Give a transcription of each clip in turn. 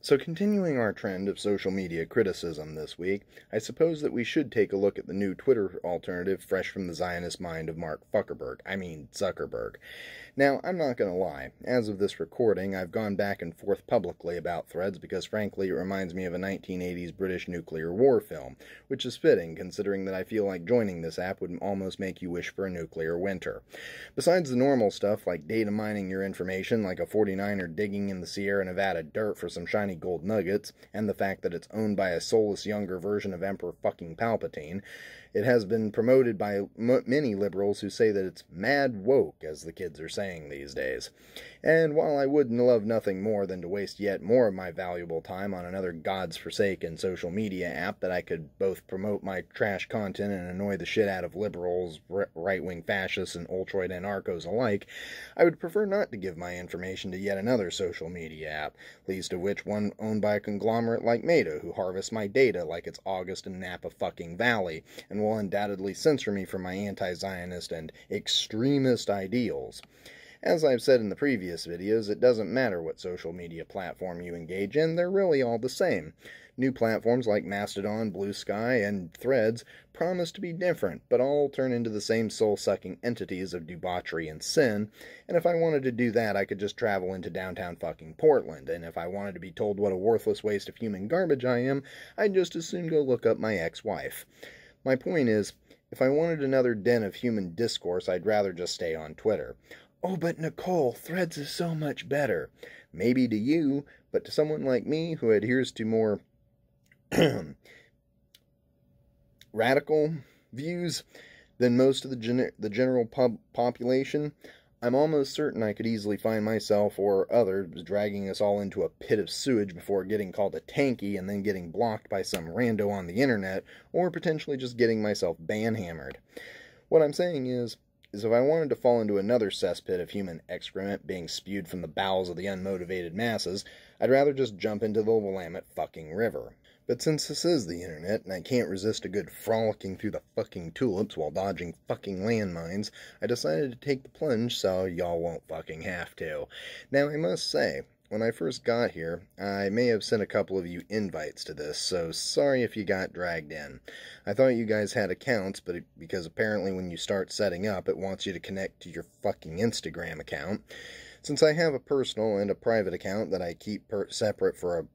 So continuing our trend of social media criticism this week, I suppose that we should take a look at the new Twitter alternative fresh from the Zionist mind of Mark Zuckerberg. Now, I'm not going to lie. As of this recording, I've gone back and forth publicly about Threads because, frankly, it reminds me of a 1980s British nuclear war film, which is fitting considering that I feel like joining this app would almost make you wish for a nuclear winter. Besides the normal stuff like data mining your information like a 49er digging in the Sierra Nevada dirt for some shiny gold nuggets, and the fact that it's owned by a soulless younger version of Emperor fucking Palpatine, it has been promoted by many liberals who say that it's mad woke, as the kids are saying these days. And while I would love nothing more than to waste yet more of my valuable time on another god's forsaken social media app that I could both promote my trash content and annoy the shit out of liberals, right-wing fascists, and ultroid anarchos alike, I would prefer not to give my information to yet another social media app, least of which one owned by a conglomerate like Meta, who harvests my data like it's August in Napa fucking Valley, and will undoubtedly censor me for my anti-Zionist and extremist ideals. As I've said in the previous videos, it doesn't matter what social media platform you engage in, they're really all the same. New platforms like Mastodon, Blue Sky, and Threads promise to be different, but all turn into the same soul-sucking entities of debauchery and sin, and if I wanted to do that, I could just travel into downtown fucking Portland, and if I wanted to be told what a worthless waste of human garbage I am, I'd just as soon go look up my ex-wife. My point is, if I wanted another den of human discourse, I'd rather just stay on Twitter. Oh, but Nicole, Threads is so much better. Maybe to you, but to someone like me who adheres to more radical views than most of the general population, I'm almost certain I could easily find myself or others dragging us all into a pit of sewage before getting called a tanky and then getting blocked by some rando on the internet, or potentially just getting myself banhammered. What I'm saying is if I wanted to fall into another cesspit of human excrement being spewed from the bowels of the unmotivated masses, I'd rather just jump into the Willamette fucking river. But since this is the internet, and I can't resist a good frolicking through the fucking tulips while dodging fucking landmines, I decided to take the plunge so y'all won't fucking have to. Now, I must say, when I first got here, I may have sent a couple of you invites to this, so sorry if you got dragged in. I thought you guys had accounts, but because apparently when you start setting up, it wants you to connect to your fucking Instagram account. Since I have a personal and a private account that I keep separate for a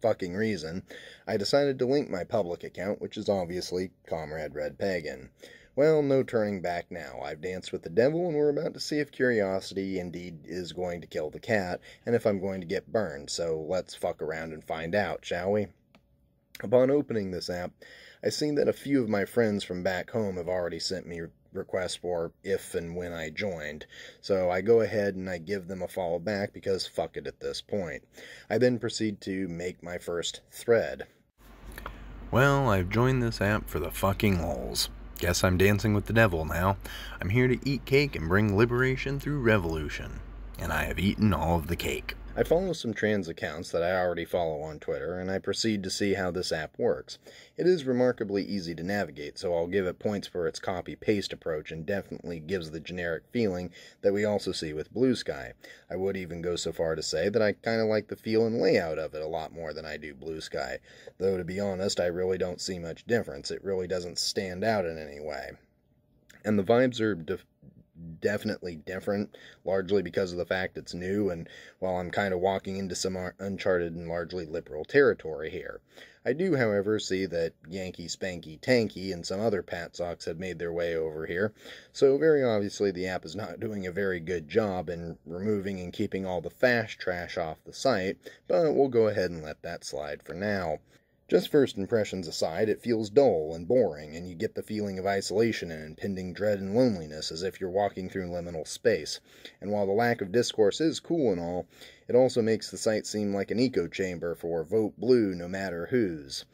fucking reason, I decided to link my public account, which is obviously Comrade Red Pagan. Well, no turning back now. I've danced with the devil, and we're about to see if curiosity indeed is going to kill the cat, and if I'm going to get burned, so let's fuck around and find out, shall we? Upon opening this app, I see that a few of my friends from back home have already sent me requests for if and when I joined, so I go ahead and I give them a follow back because fuck it at this point. I then proceed to make my first thread. Well, I've joined this app for the fucking lols. Guess I'm dancing with the devil now. I'm here to eat cake and bring liberation through revolution. And I have eaten all of the cake. I follow some trans accounts that I already follow on Twitter, and I proceed to see how this app works. It is remarkably easy to navigate, so I'll give it points for its copy-paste approach, and definitely gives the generic feeling that we also see with Blue Sky. I would even go so far to say that I kind of like the feel and layout of it a lot more than I do Blue Sky, though to be honest, I really don't see much difference. It really doesn't stand out in any way. And the vibes are definitely different, largely because of the fact it's new, and while I'm kind of walking into some uncharted and largely liberal territory here. I do, however, see that Yankee Spanky Tanky and some other pat socks have made their way over here, so very obviously the app is not doing a very good job in removing and keeping all the fash trash off the site, but we'll go ahead and let that slide for now. Just first impressions aside, it feels dull and boring, and you get the feeling of isolation and impending dread and loneliness as if you're walking through liminal space. And while the lack of discourse is cool and all, it also makes the site seem like an echo chamber for vote blue no matter whose,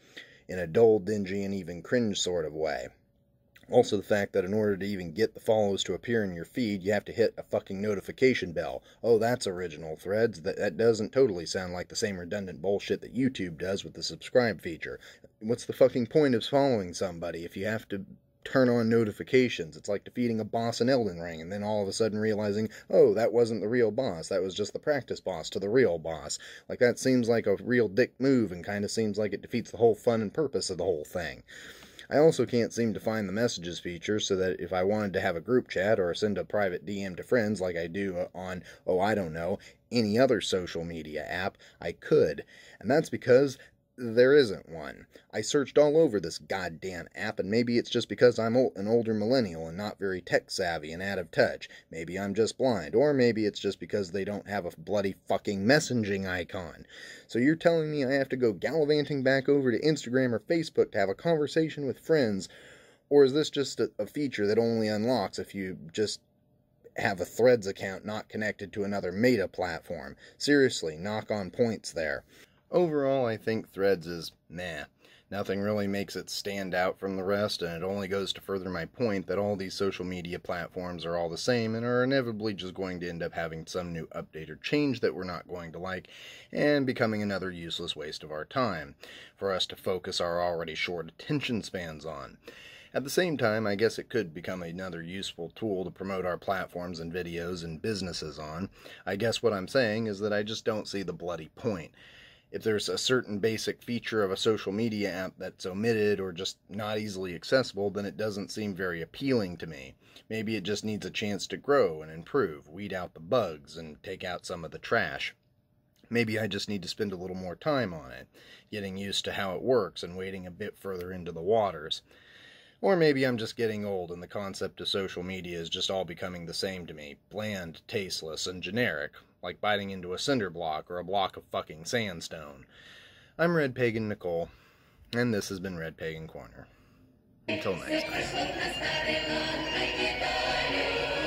in a dull, dingy, and even cringe sort of way. Also the fact that in order to even get the follows to appear in your feed, you have to hit a fucking notification bell. Oh, that's original, Threads. That doesn't totally sound like the same redundant bullshit that YouTube does with the subscribe feature. What's the fucking point of following somebody if you have to turn on notifications? It's like defeating a boss in Elden Ring and then all of a sudden realizing, oh, that wasn't the real boss, that was just the practice boss to the real boss. Like, that seems like a real dick move and kind of seems like it defeats the whole fun and purpose of the whole thing. I also can't seem to find the messages feature so that if I wanted to have a group chat or send a private DM to friends like I do on, oh, I don't know, any other social media app, I could. And that's because there isn't one. I searched all over this goddamn app, and maybe it's just because I'm an older millennial and not very tech-savvy and out of touch. Maybe I'm just blind, or maybe it's just because they don't have a bloody fucking messaging icon. So you're telling me I have to go gallivanting back over to Instagram or Facebook to have a conversation with friends, or is this just a feature that only unlocks if you just have a Threads account not connected to another Meta platform? Seriously, knock on points there. Overall, I think Threads is meh. Nothing really makes it stand out from the rest, and it only goes to further my point that all these social media platforms are all the same and are inevitably just going to end up having some new update or change that we're not going to like, and becoming another useless waste of our time for us to focus our already short attention spans on. At the same time, I guess it could become another useful tool to promote our platforms and videos and businesses on. I guess what I'm saying is that I just don't see the bloody point. If there's a certain basic feature of a social media app that's omitted or just not easily accessible, then it doesn't seem very appealing to me. Maybe it just needs a chance to grow and improve, weed out the bugs, and take out some of the trash. Maybe I just need to spend a little more time on it, getting used to how it works and wading a bit further into the waters. Or maybe I'm just getting old and the concept of social media is just all becoming the same to me, bland, tasteless, and generic, like biting into a cinder block or a block of fucking sandstone. I'm Red Pagan Nicole, and this has been Red Pagan Corner. Until next time.